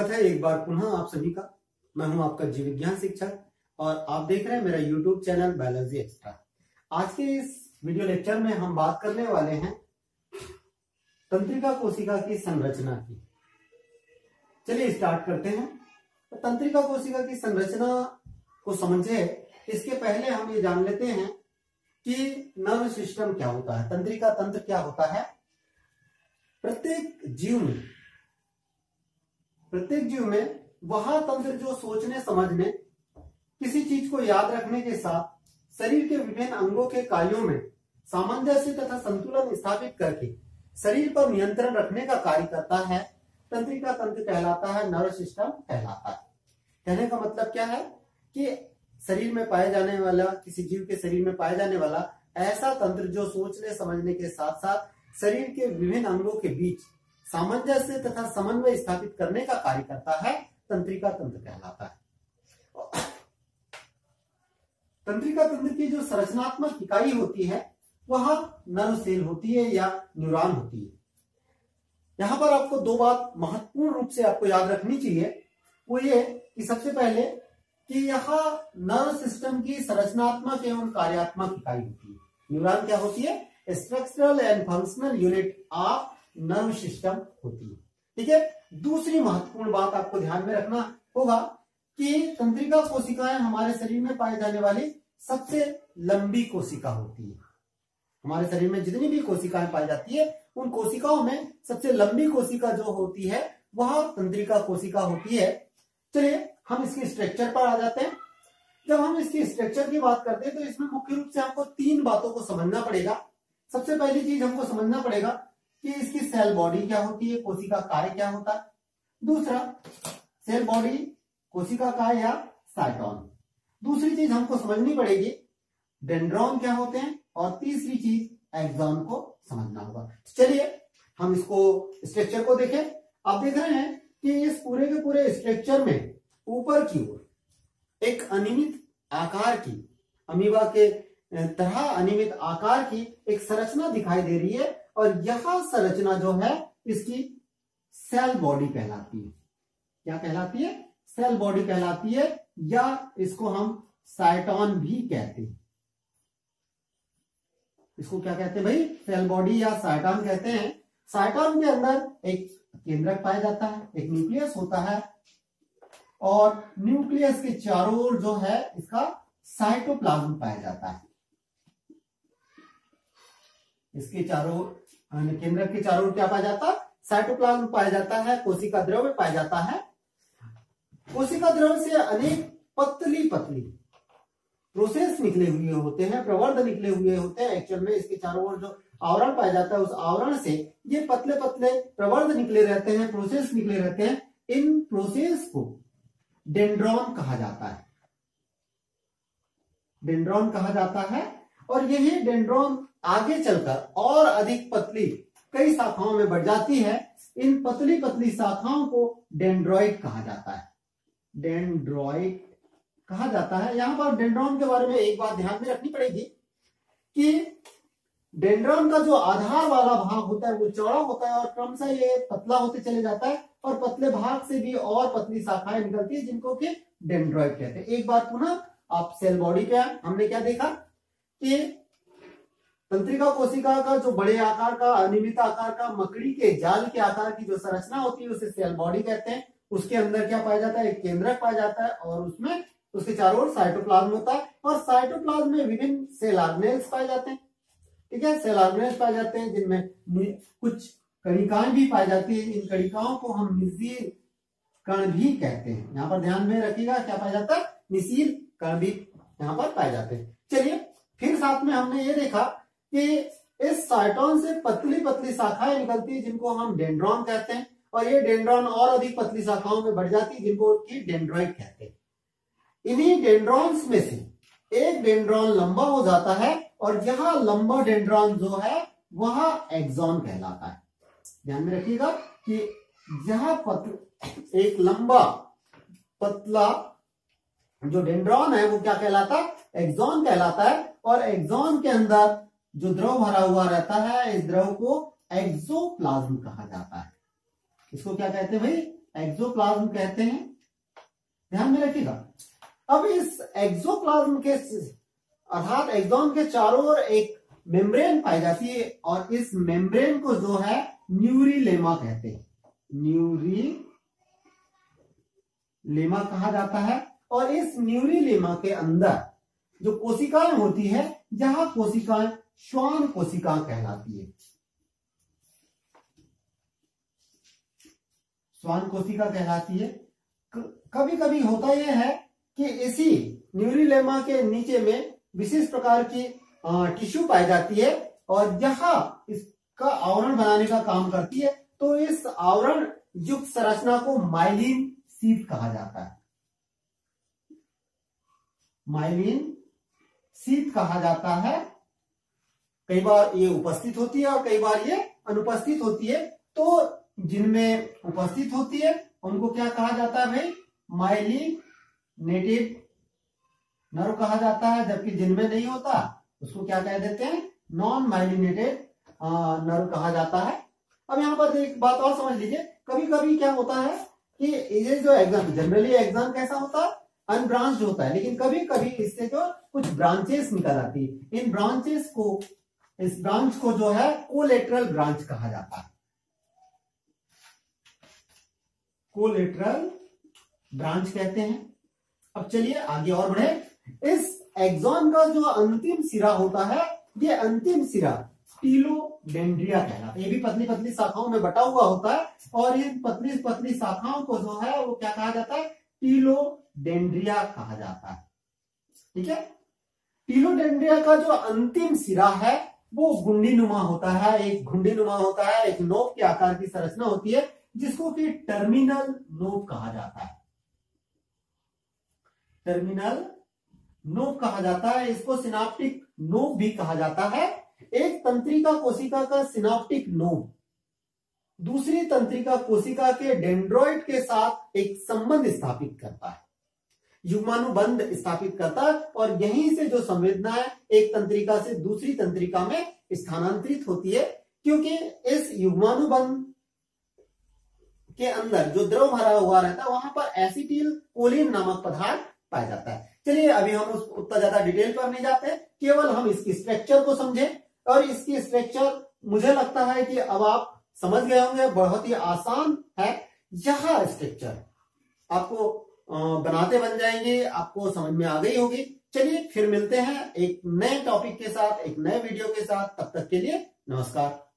स्वागत है एक बार पुनः आप सभी का। मैं हूं आपका जीव विज्ञान शिक्षक और आप देख रहे हैं मेरा YouTube चैनल बायोलॉजी एक्स्ट्रा। आज के इस वीडियो लेक्चर में हम बात करने वाले हैं तंत्रिका कोशिका की संरचना की। चलिए स्टार्ट करते हैं। तंत्रिका कोशिका की संरचना को समझे इसके पहले हम ये जान लेते हैं कि नर्व सिस्टम क्या होता है, तंत्रिका तंत्र क्या होता है। प्रत्येक जीव में वह तंत्र जो सोचने समझने, किसी चीज को याद रखने के साथ शरीर के विभिन्न अंगों के कार्यों में सामंजस्य तथा संतुलन स्थापित करके शरीर पर नियंत्रण रखने का कार्य करता है, तंत्रिका तंत्र कहलाता है, नर्व सिस्टम कहलाता है। कहने का मतलब क्या है कि शरीर में पाया जाने वाला, किसी जीव के शरीर में पाया जाने वाला ऐसा तंत्र जो सोचने समझने के साथ साथ शरीर के विभिन्न अंगों के बीच सामंजस्य तथा समन्वय स्थापित करने का कार्य करता है, तंत्रिका तंत्र कहलाता है। तंत्रिका तंत्र की जो संरचनात्मक इकाई होती है वह नर्व सेल होती है या न्यूरॉन होती है। यहां पर आपको दो बात महत्वपूर्ण रूप से आपको याद रखनी चाहिए, वो ये कि सबसे पहले कि यह नर्व सिस्टम की संरचनात्मक एवं कार्यात्मक इकाई होती है। न्यूरॉन क्या होती है? Structural and functional unit of nerve system होती है। ठीक है, दूसरी महत्वपूर्ण बात आपको ध्यान में रखना होगा कि तंत्रिका कोशिकाएं हमारे शरीर में पाए जाने वाली सबसे लंबी कोशिका होती है। हमारे शरीर में जितनी भी कोशिकाएं पाई जाती है उन कोशिकाओं में सबसे लंबी कोशिका जो होती है वह तंत्रिका कोशिका होती है। चलिए हम इसके स्ट्रक्चर पर आ जाते हैं। जब हम इसके स्ट्रक्चर की बात करते हैं तो इसमें मुख्य रूप से हमको तीन बातों को समझना पड़ेगा। सबसे पहली चीज हमको समझना पड़ेगा कि इसकी सेल बॉडी क्या होती है, कोशिका काय क्या होता है। दूसरा, सेल बॉडी, कोशिका काय या साइटोन। दूसरी चीज हमको समझनी पड़ेगी डेंड्रॉन क्या होते हैं, और तीसरी चीज एक्सॉन को समझना होगा। चलिए हम इसको स्ट्रक्चर को देखें। आप देख रहे हैं कि इस पूरे के पूरे स्ट्रक्चर में ऊपर की ओर एक अनियमित आकार की, अमीबा के तरह अनियमित आकार की एक संरचना दिखाई दे रही है, और यह संरचना जो है इसकी सेल बॉडी कहलाती है। क्या कहलाती है? सेल बॉडी कहलाती है, या इसको हम साइटोन भी कहते हैं। इसको क्या कहते हैं भाई? सेल बॉडी या साइटोन कहते हैं। साइटोन के अंदर एक केंद्रक पाया जाता है, एक न्यूक्लियस होता है, और न्यूक्लियस के चारों ओर जो है इसका साइटोप्लाज्म पाया जाता है। इसके चारों, केंद्रक के चारों ओर क्या पाया जाता है? साइटोप्लाज्म पाया जाता है, कोशिका द्रव्य पाया जाता है। कोशिका द्रव्य से अनेक पतली पतली प्रोसेस निकले हुए होते हैं, प्रवर्ध निकले हुए होते हैं। एक्चुअल में इसके चारों ओर जो आवरण पाया जाता है उस आवरण से ये पतले पतले प्रवर्ध निकले रहते हैं, प्रोसेस निकले रहते हैं। इन प्रोसेस को डेंड्रॉन कहा जाता है, डेंड्रॉन कहा जाता है। और यही डेंड्रॉन आगे चलकर और अधिक पतली कई शाखाओं में बढ़ जाती है। इन पतली पतली शाखाओं को डेंड्रोइट कहा जाता है, डेंड्रोइट कहा जाता है। यहां पर डेंड्रॉन के बारे में एक बात ध्यान में रखनी पड़ेगी कि डेंड्रॉन का जो आधार वाला भाग होता है वो चौड़ा होता है और क्रमशः ये पतला होते चले जाता है, और पतले भाग से भी और पतली शाखाएं निकलती है जिनको कि डेंड्रोइट कहते हैं। एक बार पुनः आप सेल बॉडी पे आए, हमने क्या देखा कि तंत्रिका कोशिका का जो बड़े आकार का, अनियमित आकार का, मकड़ी के जाल के आकार की जो संरचना होती है उसे सेल बॉडी कहते हैं। उसके अंदर क्या पाया जाता है? एक केंद्रक पाया जाता है, और उसमें उसके चारों ओर साइटोप्लाज्म होता है, और साइटोप्लाज्म में विभिन्न सेल ऑर्गेनेल्स पाए जाते हैं। ठीक है, सेल ऑर्गेनेल्स पाए जाते हैं जिनमें कुछ कणिकाएं भी पाई जाती है। इन कणिकाओं को हम निसील कण भी कहते हैं। यहाँ पर ध्यान में रखिएगा, क्या पाया जाता है? निसील कण भी यहाँ पर पाए जाते हैं। चलिए फिर साथ में हमने ये देखा कि इस साइटोन से पतली पतली शाखाएं निकलती है जिनको हम डेंड्रॉन कहते हैं, और ये डेंड्रॉन और अधिक पतली शाखाओं में बढ़ जाती है जिनको कि डेंड्रोइट कहते हैं। इन्हीं डेंड्रॉन्स में से एक डेंड्रॉन लंबा हो जाता है, और यह लंबा डेंड्रॉन जो है वह एक्सॉन कहलाता है। ध्यान में रखिएगा कि यह एक लंबा पतला जो डेंड्रॉन है वो क्या कहलाता है? एक्सॉन कहलाता है। और एक्सॉन के अंदर जो द्रव भरा हुआ रहता है इस द्रव को एक्सोप्लाज्म कहा जाता है। इसको क्या कहते हैं भाई? एक्सोप्लाज्म कहते हैं, ध्यान में रखिएगा। अब इस एक्सोप्लाज्म के अर्थात एक्सोन के चारों ओर एक मेम्ब्रेन पाई जाती है और इस मेम्ब्रेन को जो है न्यूरीलेमा कहते हैं, न्यूरीलेमा कहा जाता है। और इस न्यूरीलेमा के अंदर जो कोशिकाएं होती है, जहां कोशिकाएं श्वान कोशिका कहलाती है, श्वान कोशिका कहलाती है। कभी कभी होता यह है कि इसी न्यूरीलेमा के नीचे में विशेष प्रकार की टिश्यू पाई जाती है और जहां इसका आवरण बनाने का काम करती है, तो इस आवरण युक्त संरचना को माइलिन सीथ कहा जाता है, माइलिन सीथ कहा जाता है। कई बार ये उपस्थित होती है और कई बार ये अनुपस्थित होती है। तो जिनमें उपस्थित होती है उनको क्या कहा जाता है भाई, माइलिनेटेड नर्व कहा जाता है, जबकि जिनमें नहीं होता उसको क्या कह देते हैं, नॉन माइलिनेटेड नर्व कहा जाता है। अब यहाँ पर एक बात और समझ लीजिए, कभी कभी क्या होता है कि ये जो एग्जाम, जनरली एग्जाम कैसा होता है, अनब्रांच होता है, लेकिन कभी कभी इससे जो कुछ ब्रांचेस निकल आती है, इन ब्रांचेस को, इस ब्रांच को जो है कोलेटरल ब्रांच कहा जाता है, कोलेटरल ब्रांच कहते हैं। अब चलिए आगे और बढ़े। इस एक्सॉन का जो अंतिम सिरा होता है, ये अंतिम सिरा टीलोडेंड्रिया कहलाता है। ये भी पतली पतली शाखाओं में बटा हुआ होता है और इन पतली पतली शाखाओं को जो है वो क्या कहा जाता है, टीलोडेंड्रिया कहा जाता है। ठीक है, टीलोडेंड्रिया का जो अंतिम सिरा है वो गुंडीनुमा होता है, एक घुंडीनुमा होता है, एक नोक के आकार की संरचना होती है जिसको कि टर्मिनल नोब कहा जाता है, टर्मिनल नोब कहा जाता है। इसको सिनाप्टिक नोब भी कहा जाता है। एक तंत्रिका कोशिका का सिनाप्टिक नोब दूसरी तंत्रिका कोशिका के डेंड्रोइड के साथ एक संबंध स्थापित करता है, युग्मानुबंध स्थापित करता है, और यहीं से जो संवेदनाएं एक तंत्रिका से दूसरी तंत्रिका में स्थानांतरित होती है, क्योंकि इस युग्मानुबंध के अंदर जो द्रव भरा हुआ रहता है वहां पर एसिटिलकोलिन नामक पदार्थ पाया जाता है। चलिए अभी हम उतना ज्यादा डिटेल पर नहीं जाते, केवल हम इसकी स्ट्रक्चर को समझें। और इसकी स्ट्रक्चर मुझे लगता है कि अब आप समझ गए होंगे, बहुत ही आसान है। यह स्ट्रक्चर आपको बनाते बन जाएंगे, आपको समझ में आ गई होगी। चलिए फिर मिलते हैं एक नए टॉपिक के साथ, एक नए वीडियो के साथ। तब तक के लिए नमस्कार।